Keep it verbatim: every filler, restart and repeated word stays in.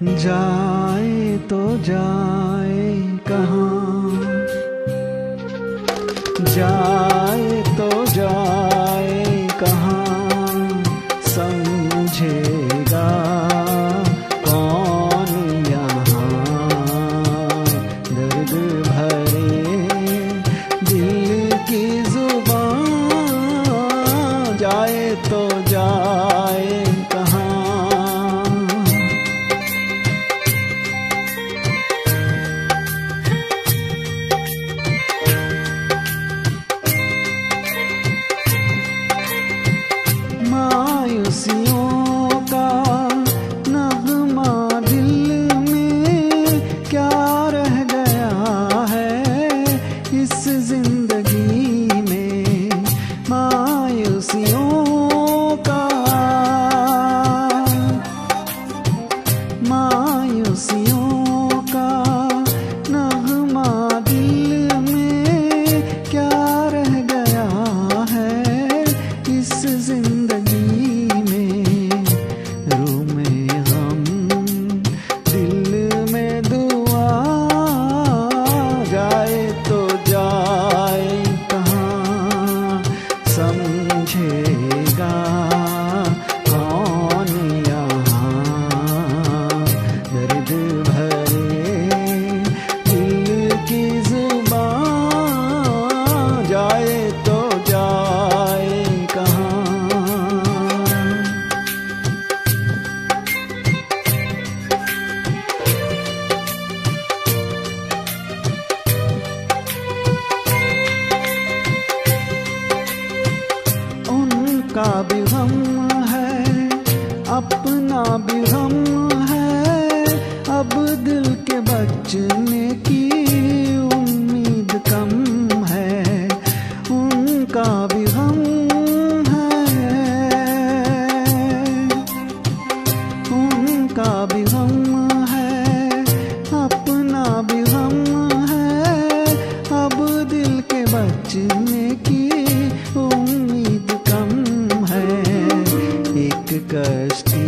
जाए तो जाए कहाँ, जाए तो जाए कहाँ, समझेगा कौन यहाँ दर्द भरे दिल की जुबान। जाए तो जाए मायूसियों का नगमा दिल में क्या रह गया है इस जिंदगी में। मायूसियों का मायूसियों का नगमा दिल में क्या रह गया है इस जिंदगी का भी गम है अपना भी गम है, अब दिल के बचने की उम्मीद कम है। उनका भी गम है उनका भी गम है अपना भी गम है, अब दिल के बचने की उम्मीद कम है। एक कश्ती